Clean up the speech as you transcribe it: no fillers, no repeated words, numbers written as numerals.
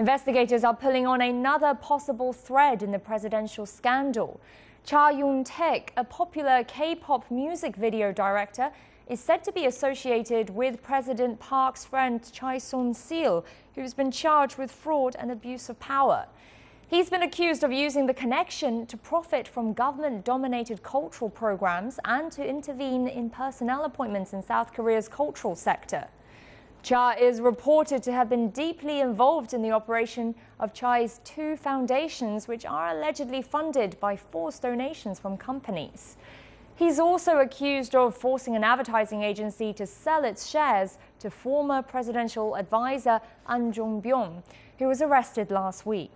Investigators are pulling on another possible thread in the presidential scandal. Cha Eun-taek, a popular K-pop music video director, is said to be associated with President Park's friend Choi Soon-sil, who's been charged with fraud and abuse of power. He's been accused of using the connection to profit from government-dominated cultural programs and to intervene in personnel appointments in South Korea's cultural sector. Cha is reported to have been deeply involved in the operation of Cha's two foundations, which are allegedly funded by forced donations from companies. He's also accused of forcing an advertising agency to sell its shares to former presidential advisor An Jong Byung, who was arrested last week.